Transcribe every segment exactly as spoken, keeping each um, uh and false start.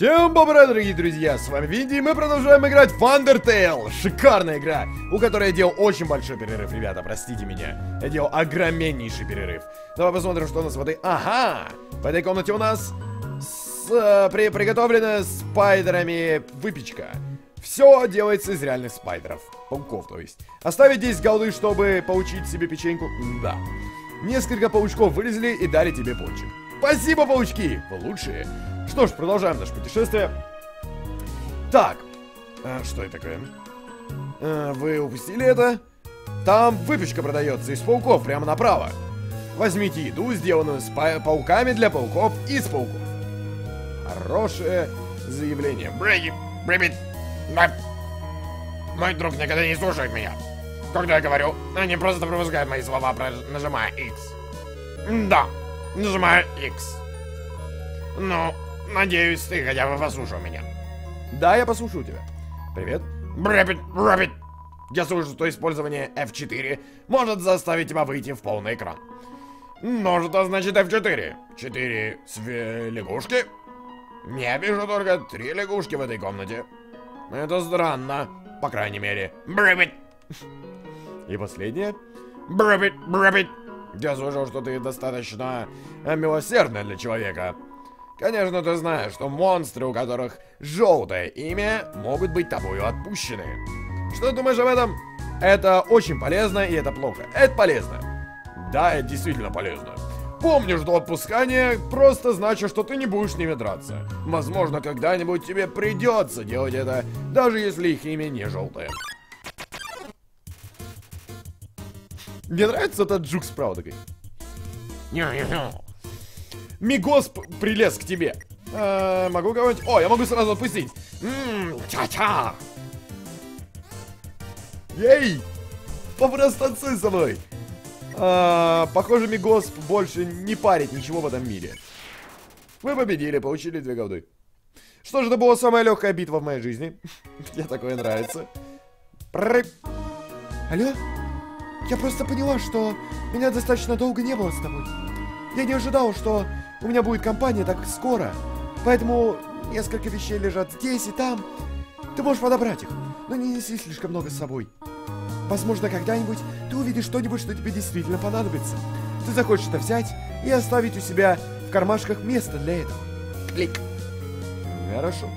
Всем бобра, дорогие друзья, с вами Винди, и мы продолжаем играть в Undertale. Шикарная игра, у которой я делал очень большой перерыв, ребята, простите меня. Я делал огромнейший перерыв. Давай посмотрим, что у нас в этой... Ага! В этой комнате у нас с, э, при... приготовлена спайдерами выпечка. Все делается из реальных спайдеров. Пауков, то есть. Оставить здесь голды, чтобы получить себе печеньку. Да. Несколько паучков вылезли и дали тебе пончик. Спасибо, паучки! Вы лучшие. Что ж, продолжаем наше путешествие. Так. А, что это такое? А, вы упустили это? Там выпечка продается из пауков прямо направо. Возьмите еду, сделанную с па пауками для пауков из пауков. Хорошее заявление. Брэги, Брэббит, мой друг никогда не слушает меня. Когда я говорю, они просто пропускают мои слова, нажимая X. Да, нажимаю X. Ну, надеюсь, ты хотя бы послушал меня. Да, я послушаю тебя. Привет. Брэббит, Брэббит. Я слышу, что использование эф четыре может заставить тебя выйти в полный экран. Может, а значит эф четыре. Четыре све лягушки? Я вижу только три лягушки в этой комнате. Это странно, по крайней мере. Брэббит. И последнее. Брэббит, Брэббит. Я слышал, что ты достаточно милосердна для человека. Конечно, ты знаешь, что монстры, у которых желтое имя, могут быть тобою отпущены. Что думаешь об этом? Это очень полезно и это плохо. Это полезно. Да, это действительно полезно. Помни, что отпускание просто значит, что ты не будешь с ними драться. Возможно, когда-нибудь тебе придется делать это, даже если их имя не желтое. Мне нравится этот жук справа такой. Мигос прилез к тебе. Э, могу говорить. О, я могу сразу отпустить. Ча-ча. Ей! Попросту танцуй со мной. Э, похоже, Мигос больше не парит ничего в этом мире. Вы победили, получили две голды. Что же это была самая легкая битва в моей жизни? Мне такое нравится. Алло? Я просто поняла, что меня достаточно долго не было с тобой. Я не ожидал, что у меня будет компания так скоро. Поэтому несколько вещей лежат здесь и там. Ты можешь подобрать их, но не неси слишком много с собой. Возможно, когда-нибудь ты увидишь что-нибудь, что тебе действительно понадобится. Ты захочешь это взять и оставить у себя в кармашках место для этого. Клик. Хорошо.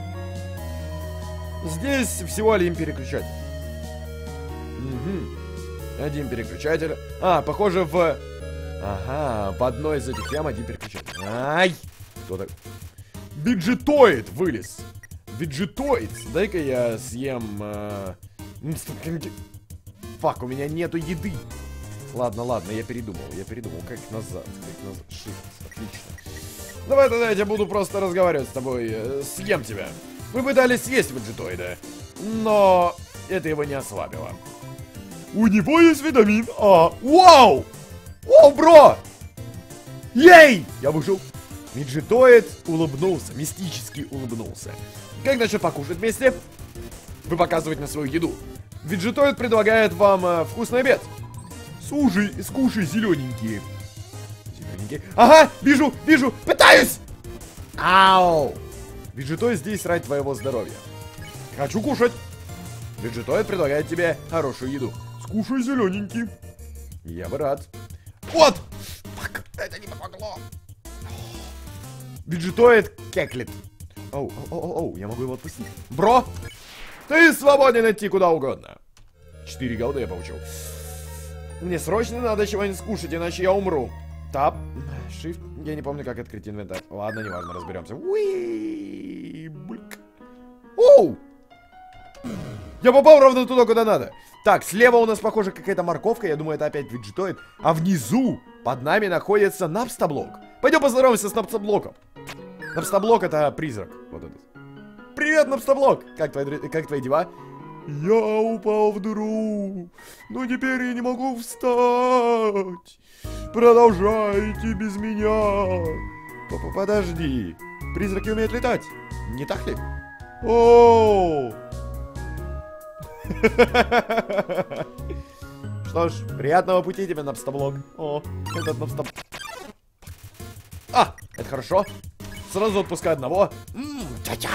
Здесь всего один переключатель. Угу. Один переключатель. А, похоже, в... Ага, по одной из этих ям один переключатель. Ай! Кто так? Виджетоид вылез. Виджетоид. Дай-ка я съем... Э... Фак, у меня нету еды. Ладно, ладно, я передумал. Я передумал, как назад. Как назад. Shift, отлично. Давай тогда я буду просто разговаривать с тобой. Съем тебя. Мы пытались съесть виджетоида, но это его не ослабило. У него есть витамин А. Вау! О, бро! Ей! Я выжил. Виджетоид улыбнулся, мистически улыбнулся. Как насчет покушать вместе? Вы показываете на свою еду. Виджетоид предлагает вам э, вкусный обед. Сужи, скушай, зелененькие. Зелененькие. Ага, вижу, вижу, пытаюсь! Ау! Виджетоид здесь ради твоего здоровья. Хочу кушать. Виджетоид предлагает тебе хорошую еду. Скушай, зелененький. Я бы рад. Вот! Фак, это не помогло. Виджетоид кеклит. Оу, оу, оу, оу, я могу его отпустить. Бро, ты свободен идти куда угодно. Четыре голды я получил. Мне срочно надо чего-нибудь скушать, иначе я умру. Тап, shift, я не помню, как открыть инвентарь. Ладно, неважно, разберемся. Уи, блик. Оу! Я попал ровно туда, куда надо. Так, слева у нас, похоже, какая-то морковка. Я думаю, это опять виджетоид. А внизу под нами находится напстоблок. Пойдем поздороваемся с напстоблоком. Напстоблок — это призрак. Вот этот. Привет, напстоблок! Как твои, как твои дела? Я упал в дыру, но теперь я не могу встать. Продолжайте без меня. Папа, подожди. Призраки умеют летать. Не так ли? О-о-о! Что ж, приятного пути тебе, напстоблок. О, этот напстоб... А, это хорошо. Сразу отпускай одного. Ча-ча.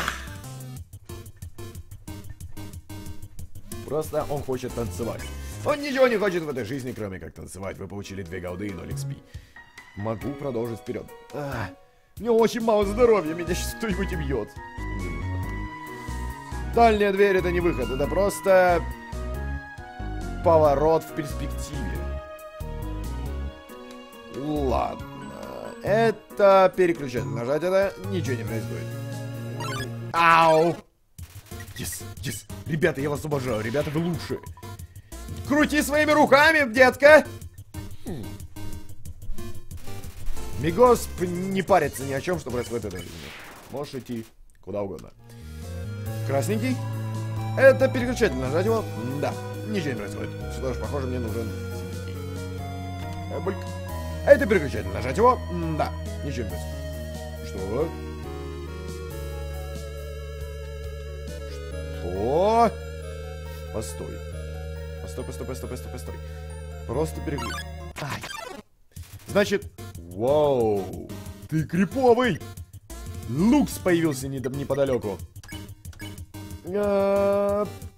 Просто он хочет танцевать. Он ничего не хочет в этой жизни, кроме как танцевать. Вы получили две голды и ноль экс пи. Могу продолжить вперед. А, мне очень мало здоровья, меня сейчас кто-нибудь бьет. Дальняя дверь — это не выход, это просто поворот в перспективе. Ладно. Это переключатель. Нажать это, ничего не происходит. Ау! Yes, yes. Ребята, я вас обожаю. Ребята, вы лучшие. Крути своими руками, детка! Мигос не парится ни о чем, что происходит в этой жизни. Можешь идти куда угодно. Красненький. Это переключатель. Нажать его. Да. Ничего не происходит. Что ж, похоже, мне нужен... Это переключатель. Нажать его. Да. Ничего не происходит. Что? Что? Постой. Постой, постой, постой, постой, постой. Просто переключи. Значит... Вау! Ты криповый! Лукс появился неподалеку.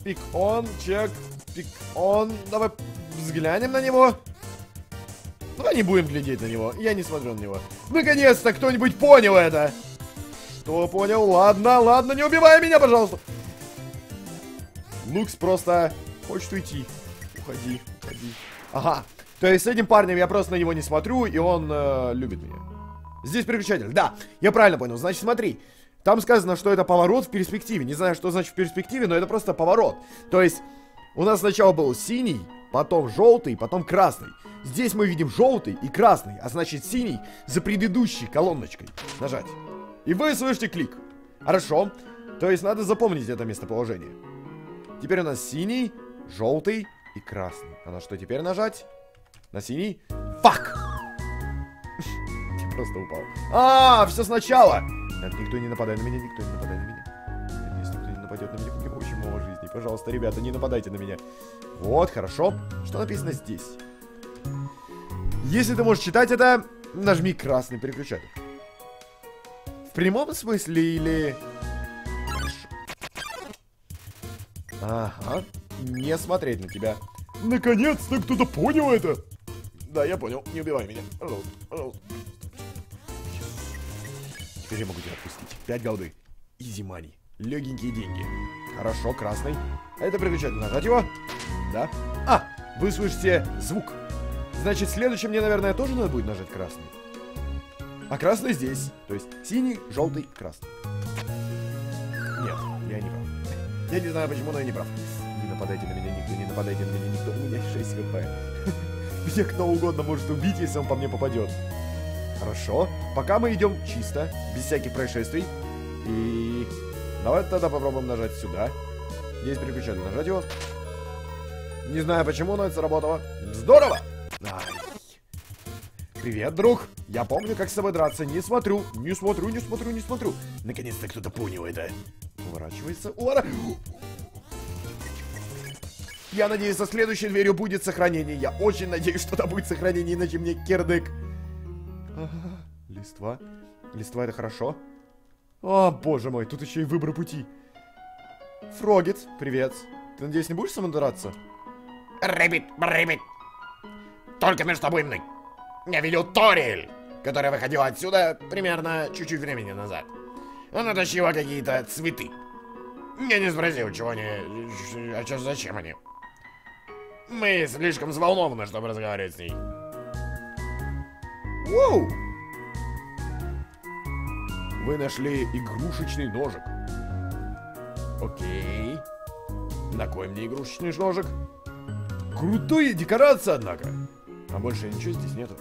Пик он, чек. Пик он. Давай взглянем на него. Давай не будем глядеть на него. Я не смотрю на него. Наконец-то кто-нибудь понял это. Что понял? Ладно, ладно, не убивай меня, пожалуйста. Лукс просто хочет уйти. Уходи, уходи. Ага. То есть с этим парнем я просто на него не смотрю, и он э, любит меня. Здесь переключатель. Да, я правильно понял. Значит, смотри. Там сказано, что это поворот в перспективе. Не знаю, что значит в перспективе, но это просто поворот. То есть у нас сначала был синий, потом желтый, потом красный. Здесь мы видим желтый и красный, а значит синий за предыдущей колонночкой. Нажать. И вы слышите клик. Хорошо. То есть надо запомнить это местоположение. Теперь у нас синий, желтый и красный. А на что теперь нажать? На синий. Фак! Я просто упал. А, все сначала! Так, никто не нападает на меня, никто не нападает на меня. Если кто не нападет на меня, мне очень мало жизни. Пожалуйста, ребята, не нападайте на меня. Вот, хорошо. Что написано здесь? Если ты можешь читать это, нажми красный переключатель. В прямом смысле или... Ага. Не смотреть на тебя. Наконец-то кто-то понял это. Да, я понял. Не убивай меня. Пожалуйста, пожалуйста. Теперь я могу тебя отпустить. Пять голды. Изи мани. Легенькие деньги. Хорошо, красный. Это переключатель. Нажать его. Да. А, вы слышите звук. Значит, следующим мне, наверное, тоже надо будет нажать красный. А красный здесь. То есть синий, желтый, красный. Нет, я не прав. Я не знаю почему, но я не прав. Нападайте на меня, никто, не нападайте на меня, никто. У меня шесть хп. Меня кто угодно может убить, если он по мне попадет. Хорошо. Пока мы идем чисто, без всяких происшествий. И... Давай тогда попробуем нажать сюда. Есть переключатель. Нажать его. Не знаю почему, но это сработало. Здорово! Ай. Привет, друг. Я помню, как с тобой драться. Не смотрю, не смотрю, не смотрю, не смотрю. Наконец-то кто-то понял это. Уворачивается. Уворачивается. Я надеюсь, за следующей дверью будет сохранение. Я очень надеюсь, что там будет сохранение, иначе мне кирдык. Ага, листва. Листва — это хорошо. О, боже мой, тут еще и выбор пути. Фрогит, привет. Ты, надеюсь, не будешь со мной драться? Рэббит, Рэббит. Только между тобой и мной. Я видел Торель, которая выходила отсюда примерно чуть-чуть времени назад. Она тащила какие-то цветы. Я не спросил, чего они... А что, зачем они? Мы слишком взволнованы, чтобы разговаривать с ней. Воу! Вы нашли игрушечный ножик. Окей. На кой мне игрушечный ножик? Крутая декорация, однако. А больше ничего здесь нету.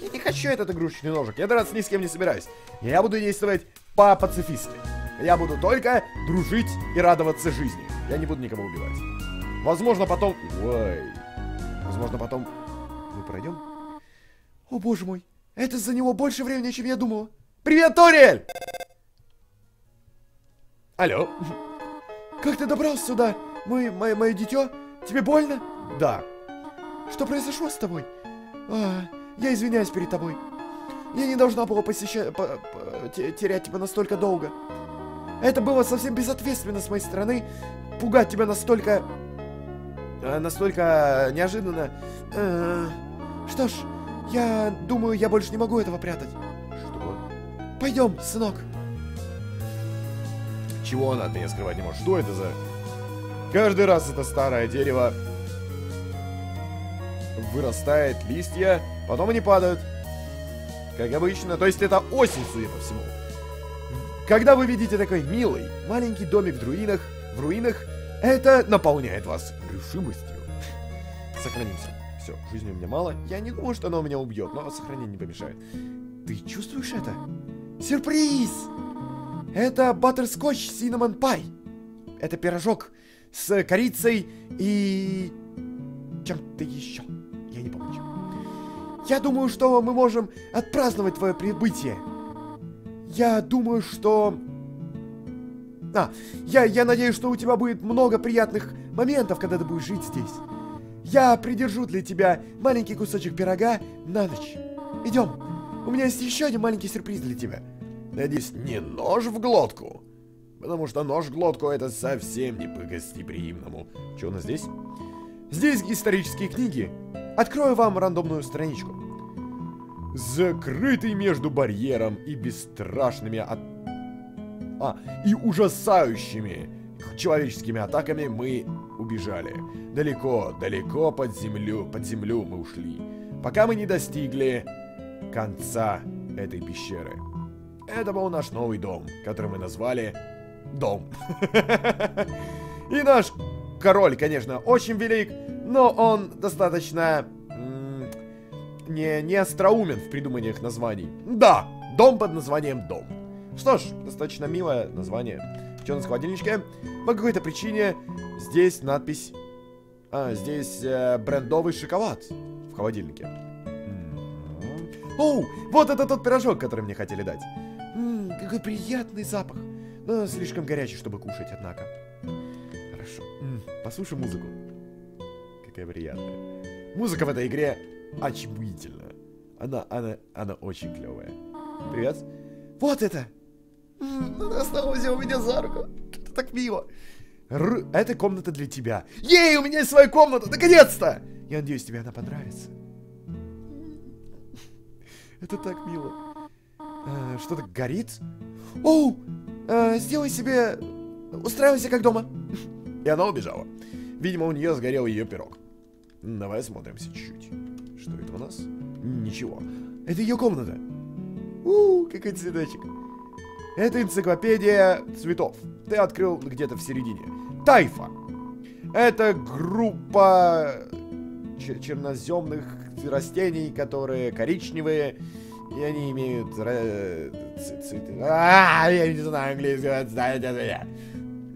Я не хочу этот игрушечный ножик. Я драться ни с кем не собираюсь. Я буду действовать по-пацифистски. Я буду только дружить и радоваться жизни. Я не буду никого убивать. Возможно, потом... Ой. Возможно, потом... Мы пройдем? О, боже мой. Это за него больше времени, чем я думал. Привет, Торель! Алло. Как ты добрался сюда? Мы, мое, мое дитё? Тебе больно? Да. Что произошло с тобой? А, я извиняюсь перед тобой. Я не должна была посещать, по, по, терять тебя настолько долго. Это было совсем безответственно с моей стороны. Пугать тебя настолько... Настолько неожиданно. Что ж, я думаю, я больше не могу этого прятать. Что? Пойдем, сынок. Чего она от меня скрывать не может? Что это за... Каждый раз это старое дерево вырастает листья, потом они падают. Как обычно. То есть это осень, судя по всему. Когда вы видите такой милый маленький домик в руинах, в руинах, это наполняет вас решимостью. Сохранимся. Все, жизни у меня мало. Я не думаю, что она меня убьет, но сохранение не помешает. Ты чувствуешь это? Сюрприз! Это баттерскотч синнамон пай. Это пирожок с корицей и... чем-то еще. Я не помню. Я думаю, что мы можем отпраздновать твое прибытие. Я думаю, что... А, я, я надеюсь, что у тебя будет много приятных моментов, когда ты будешь жить здесь. Я придержу для тебя маленький кусочек пирога на ночь. Идем. У меня есть еще один маленький сюрприз для тебя. Надеюсь, не нож в глотку. Потому что нож в глотку это совсем не по-гостеприимному. Что у нас здесь? Здесь исторические книги. Открою вам рандомную страничку. Закрытый между барьером и бесстрашными от... а, и ужасающими человеческими атаками мы убежали. Далеко, далеко под землю, под землю мы ушли, пока мы не достигли конца этой пещеры. Это был наш новый дом, который мы назвали «Дом». И наш король, конечно, очень велик, но он достаточно... Не, не остроумен в придуманиях названий. Да, дом под названием «Дом». Что ж, достаточно милое название. Что у нас в холодильничке? По какой-то причине здесь надпись... А, здесь э, брендовый шоколад в холодильнике. Mm-hmm. О, вот это тот пирожок, который мне хотели дать. Mm, какой приятный запах. Но слишком горячий, чтобы кушать, однако. Хорошо. Mm, послушай музыку. Какая приятная. Музыка в этой игре... Очевидно. Она, она, она очень клевая. Привет. Вот это! Она снова взяла меня за руку. Это так мило. Р... Это комната для тебя. Ей, у меня есть своя комната! Наконец-то! Я надеюсь, тебе она понравится. Это так мило. А, что-то горит? Оу! А, сделай себе... Устраивайся как дома. И она убежала. Видимо, у нее сгорел ее пирог. Давай осмотримся чуть-чуть. Что это у нас? Ничего. Это ее комната. У-у-у, какой цветочек. Это энциклопедия цветов. Ты открыл где-то в середине. Тайфа. Это группа черноземных растений, которые коричневые. И они имеют... А, я не знаю английского.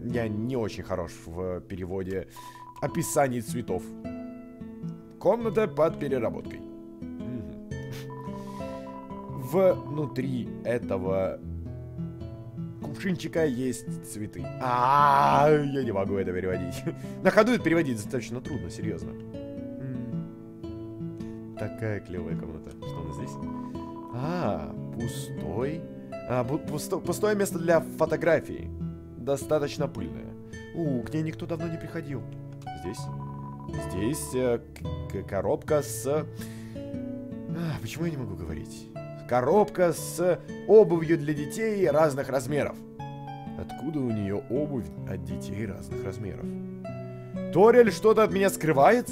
Я не очень хорош в переводе описаний цветов. Комната под переработкой. Внутри этого кувшинчика есть цветы. А, я не могу это переводить. На ходу это переводить достаточно трудно, серьезно. Такая клевая комната. Что у нас здесь? А, пустой. Пустое место для фотографии. Достаточно пыльное. У, к ней никто давно не приходил. Здесь? Здесь э, коробка с... А, почему я не могу говорить? Коробка с обувью для детей разных размеров. Откуда у нее обувь от детей разных размеров? Торель что-то от меня скрывает?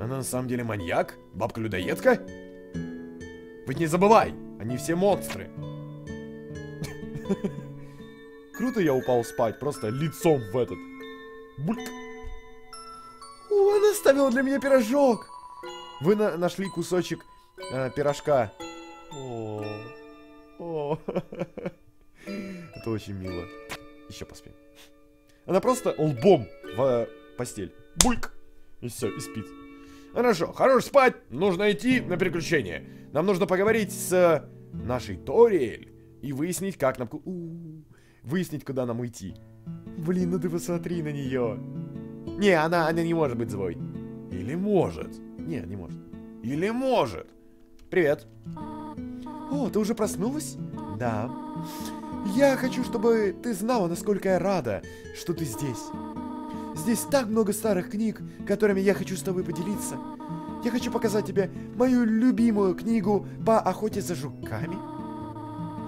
Она на самом деле маньяк? Бабка-людоедка? Ведь не забывай, они все монстры. Круто я упал спать, просто лицом в этот... Она оставила для меня пирожок. Вы на нашли кусочек э, пирожка. О, о. Это очень мило. Еще поспи. Она просто лбом в э, постель. Бульк. И все, и спит. Хорошо, хорош спать. Нужно идти на приключения. Нам нужно поговорить с э, нашей Ториэль и выяснить, как нам... У -у -у. Выяснить, куда нам уйти. Блин, ну ты посмотри на нее. Не, она, она не может быть злой. Или может. Не, не может. Или может. Привет. О, ты уже проснулась? Да. Я хочу, чтобы ты знала, насколько я рада, что ты здесь. Здесь так много старых книг, которыми я хочу с тобой поделиться. Я хочу показать тебе мою любимую книгу по охоте за жуками.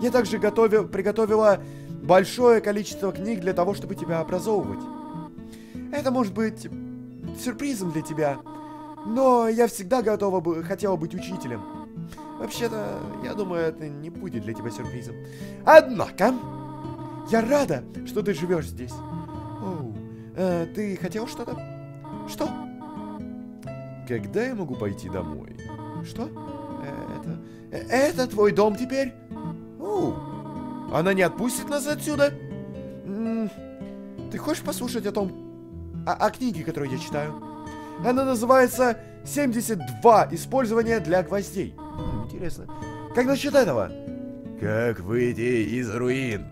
Я также готовил, приготовила большое количество книг для того, чтобы тебя образовывать. Это может быть сюрпризом для тебя, но я всегда готова бы, хотела быть учителем. Вообще-то, я думаю, это не будет для тебя сюрпризом. Однако, я рада, что ты живешь здесь. Оу, э, ты хотел что-то? Что? Когда я могу пойти домой? Что? Э, это... это твой дом теперь? Оу, она не отпустит нас отсюда? М-м, ты хочешь послушать о том... О, о книге, которую я читаю? Она называется «семьдесят два. Использование для гвоздей». Интересно. Как насчет этого? Как выйти из руин?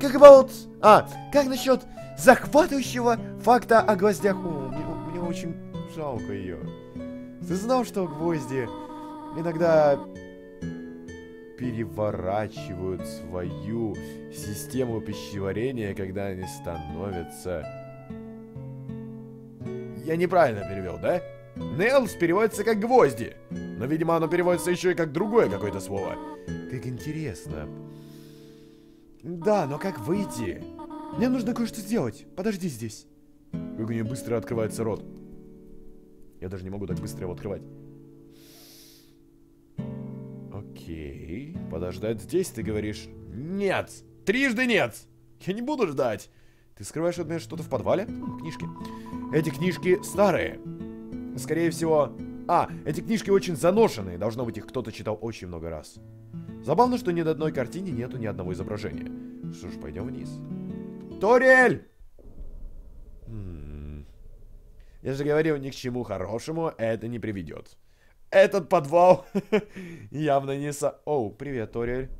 Как about... А, как насчет захватывающего факта о гвоздях? О, мне, мне очень жалко ее. Ты знал, что гвозди иногда переворачивают свою систему пищеварения, когда они становятся... Я неправильно перевел, да? Nails переводится как гвозди. Но, видимо, оно переводится еще и как другое какое-то слово. Как интересно. Да, но как выйти? Мне нужно кое-что сделать. Подожди здесь. Как у нее быстро открывается рот. Я даже не могу так быстро его открывать. Окей. Подождать здесь, ты говоришь? Нет! Трижды нет! Я не буду ждать. Ты скрываешь от меня что-то в подвале? Хм, книжки. Эти книжки старые. Скорее всего... А, эти книжки очень заношенные. Должно быть, их кто-то читал очень много раз. Забавно, что ни на одной картине нету ни одного изображения. Что ж, пойдем вниз. Ториэль! М-м-м. Я же говорил, ни к чему хорошему это не приведет. Этот подвал явно не со... Оу, привет, Ториэль.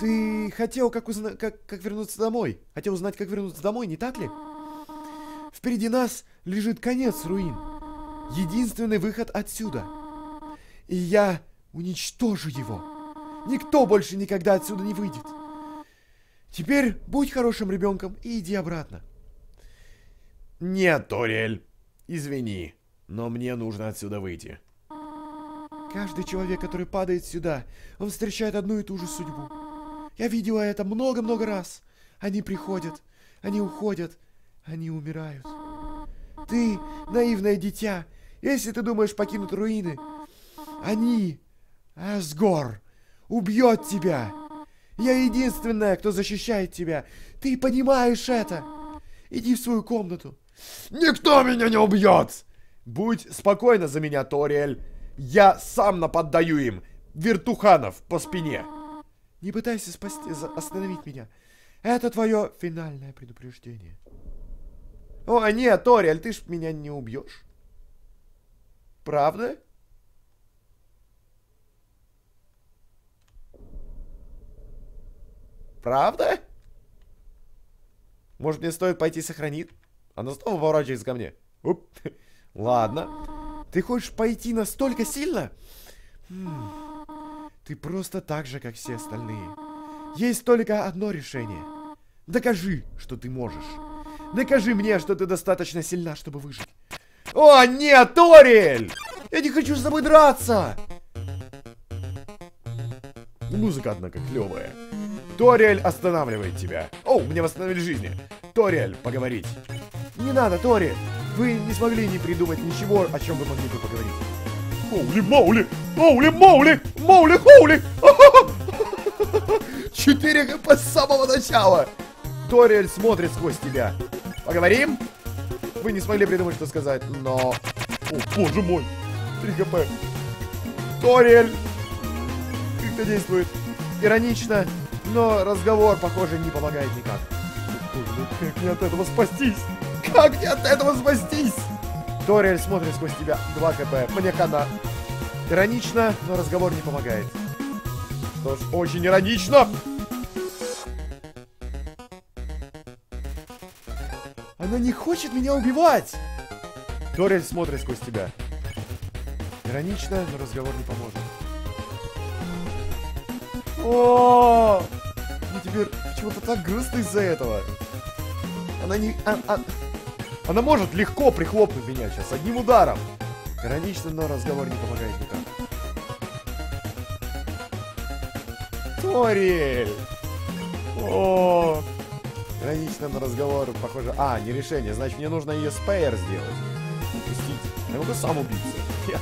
Ты хотел как, узна... как, как вернуться домой? Хотел узнать, как вернуться домой, не так ли? Впереди нас лежит конец руин. Единственный выход отсюда. И я уничтожу его. Никто больше никогда отсюда не выйдет. Теперь будь хорошим ребенком и иди обратно. Нет, Ториэль, извини, но мне нужно отсюда выйти. Каждый человек, который падает сюда, он встречает одну и ту же судьбу. Я видела это много-много раз. Они приходят, они уходят. Они умирают. Ты, наивное дитя, если ты думаешь покинуть руины, они, Асгор, убьет тебя. Я единственная, кто защищает тебя. Ты понимаешь это? Иди в свою комнату. Никто меня не убьет! Будь спокойна за меня, Ториэль. Я сам нападаю им. Вертуханов по спине. Не пытайся спасти, остановить меня. Это твое финальное предупреждение. О, нет, Ториэль, ты ж меня не убьешь. Правда? Правда? Может, мне стоит пойти сохранить? Она снова поворачивается ко мне. Уп. Ладно. Ты хочешь пойти настолько сильно? Хм. Ты просто так же, как все остальные. Есть только одно решение. Докажи, что ты можешь. Докажи мне, что ты достаточно сильна, чтобы выжить. О, нет, Ториэль! Я не хочу с тобой драться! Музыка, однако, клевая. Ториэль останавливает тебя. О, мне восстановили жизни. Ториэль, поговорить. Не надо, Ториэль. Вы не смогли не придумать ничего, о чем вы могли бы поговорить. Хоули, моули! Моули, моули! Моули, хоули! четыре хп с самого начала! Ториэль смотрит сквозь тебя. Поговорим? Вы не смогли придумать, что сказать, но... О, боже мой! три хп. Ториэль! Как-то действует. Иронично, но разговор, похоже, не помогает никак. Как мне от этого спастись? Как мне от этого спастись? Ториэль смотрит сквозь тебя. два хп. Мне хана. Иронично, но разговор не помогает. Что ж, очень иронично! Она не хочет меня убивать! Ториэль смотрит сквозь тебя. Иронично, но разговор не поможет. О, мне теперь почему-то так грустно из-за этого. Она не... А, а... Она может легко прихлопнуть меня сейчас одним ударом. Иронично, но разговор не помогает никак. Торель! О, иронично, но разговор, похоже... А, не решение. Значит, мне нужно ее спейер сделать. Упустить. Я могу сам убиться. Нет.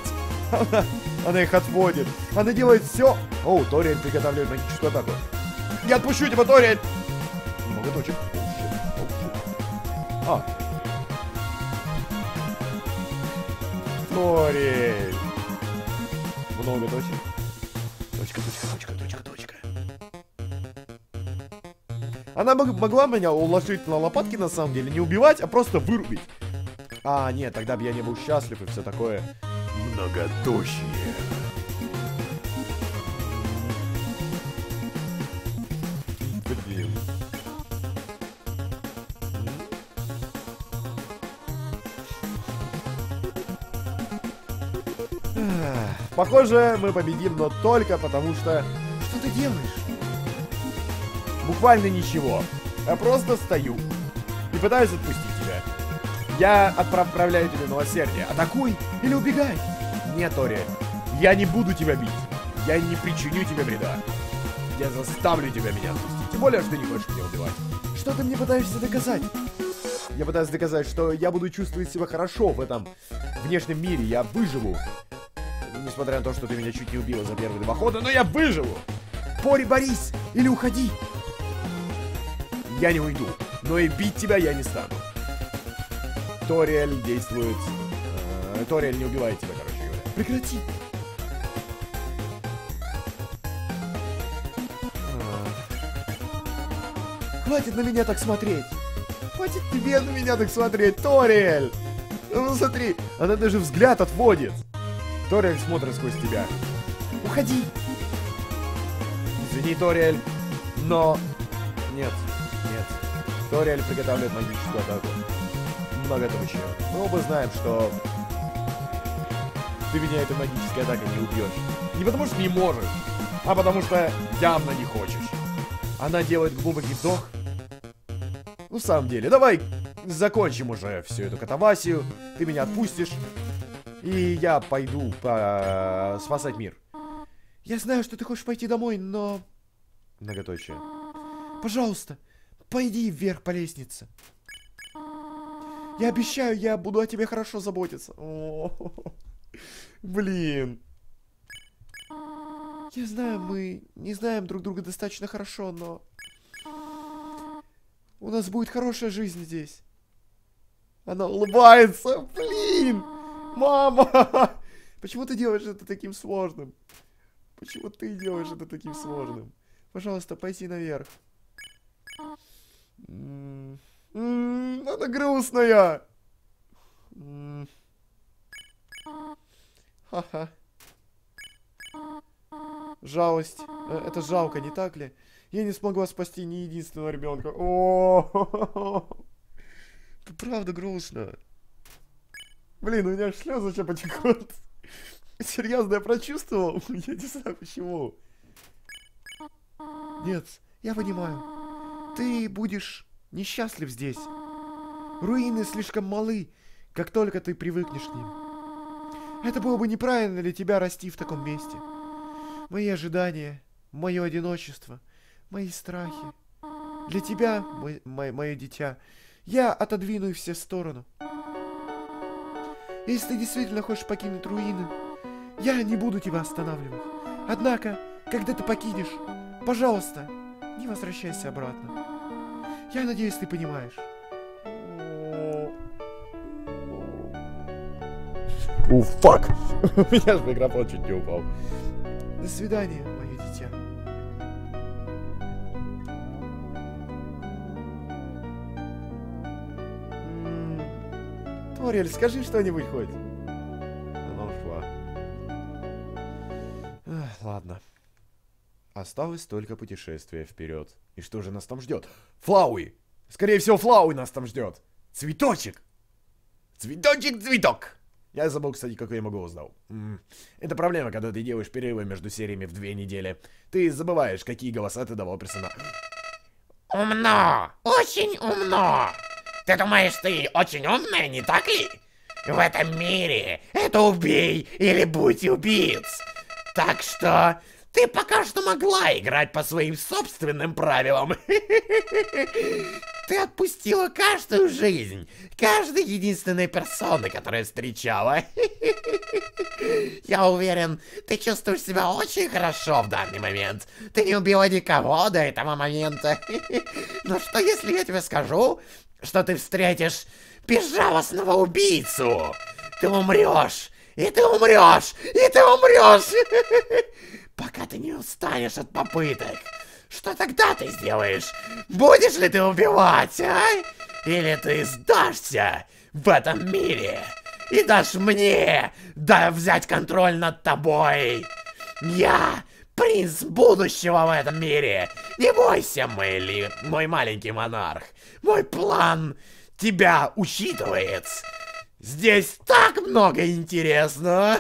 Она... Она их отводит. Она делает все. Оу, Ториэль приготовляет магическую атаку. Я отпущу тебя, Ториэль! Не могу точек. А. Ториэль. Много точек. Точка, точка, точка, точка, точка. Она могла меня уложить на лопатки, на самом деле. Не убивать, а просто вырубить. А, нет, тогда бы я не был счастлив и все такое. Многоточие. Блин. Похоже, мы победим, но только потому что... Что ты делаешь? Буквально ничего. Я просто стою и пытаюсь отпустить тебя. Я отправляю тебе милосердие. Атакуй или убегай. Нет, Тори, я не буду тебя бить. Я не причиню тебе вреда. Я заставлю тебя меня отпустить. Тем более, что ты не хочешь меня убивать. Что ты мне пытаешься доказать? Я пытаюсь доказать, что я буду чувствовать себя хорошо в этом внешнем мире. Я выживу. Несмотря на то, что ты меня чуть не убила за первые два хода, но я выживу. Пори, борись или уходи. Я не уйду, но и бить тебя я не стану. Ториэль действует... Э, Ториэль не убивает тебя, короче говоря. Прекрати! А. Хватит на меня так смотреть! Хватит тебе на меня так смотреть, Ториэль! Ну смотри, она даже взгляд отводит! Ториэль смотрит сквозь тебя. Уходи! Извини, Ториэль, но... Нет, нет. Ториэль приготовляет магическую атаку. Многоточие. Мы оба знаем, что ты меня этой магической атакой не убьешь. Не потому что не можешь, а потому что явно не хочешь. Она делает глубокий вдох. Ну, в самом деле, давай закончим уже всю эту катавасию. Ты меня отпустишь, и я пойду по спасать мир. Я знаю, что ты хочешь пойти домой, но... Многоточие. Пожалуйста, пойди вверх по лестнице. Я обещаю, я буду о тебе хорошо заботиться. О-о-о. Блин. Я знаю, мы не знаем друг друга достаточно хорошо, но... У нас будет хорошая жизнь здесь. Она улыбается. Блин. Мама. Почему ты делаешь это таким сложным? Почему ты делаешь это таким сложным? Пожалуйста, пойди наверх. Ммм, она грустная. Ха-ха. Жалость. Это жалко, не так ли? Я не смогла спасти ни единственного ребенка. О-о-о-о-о. Это правда грустно. Блин, у меня аж слезы сейчас потекут. Серьезно, я прочувствовал? Я не знаю почему. Нет, я понимаю. Ты будешь... несчастлив здесь. Руины слишком малы, как только ты привыкнешь к ним. Это было бы неправильно для тебя расти в таком месте. Мои ожидания, мое одиночество, мои страхи. Для тебя, мой, мой, мое дитя, я отодвину их все в сторону. Если ты действительно хочешь покинуть руины, я не буду тебя останавливать. Однако, когда ты покинешь, пожалуйста, не возвращайся обратно. Я надеюсь, ты понимаешь. О, фак! У меня же микрофон чуть не упал. До свидания, мое дитя. Ториэль, скажи что-нибудь хоть. Она ушла. Эх, ладно. Осталось только путешествие вперед. И что же нас там ждет? Флауи! Скорее всего, Флауи нас там ждет! Цветочек! Цветочек-цветок! Я забыл, кстати, как я ему голос дал. М-м. Это проблема, когда ты делаешь перерывы между сериями в две недели. Ты забываешь, какие голоса ты давал персонажу. Умно! Очень умно! Ты думаешь, ты очень умная, не так ли? В этом мире это убей или будь убийц. Так что ты пока что могла играть по своим собственным правилам. Ты отпустила каждую жизнь, каждой единственной персоны, которую встречала. Я уверен, ты чувствуешь себя очень хорошо в данный момент. Ты не убила никого до этого момента. Но что, если я тебе скажу, что ты встретишь безжалостного убийцу? Ты умрешь, и ты умрешь, и ты умрешь, пока ты не устанешь от попыток. Что тогда ты сделаешь? Будешь ли ты убивать, а? Или ты сдашься в этом мире и дашь мне, да, взять контроль над тобой? Я принц будущего в этом мире. Не бойся, Мэлли, мой маленький монарх. Мой план тебя учитывает. Здесь так много интересного.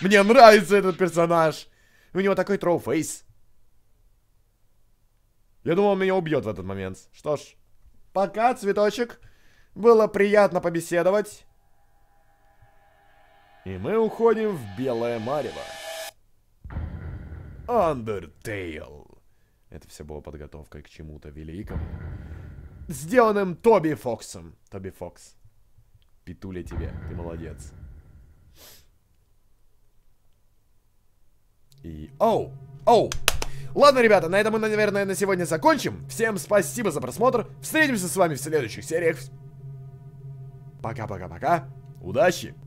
Мне нравится этот персонаж. У него такой троу-фейс. Я думал, он меня убьет в этот момент. Что ж, пока, цветочек. Было приятно побеседовать. И мы уходим в белое марево. Undertale. Это все было подготовкой к чему-то великому, сделанным Тоби Фоксом. Тоби Фокс. Петуля тебе, ты молодец. И... Оу! Оу! Ладно, ребята, на этом мы, наверное, на сегодня закончим. Всем спасибо за просмотр. Встретимся с вами в следующих сериях. Пока-пока-пока. Удачи!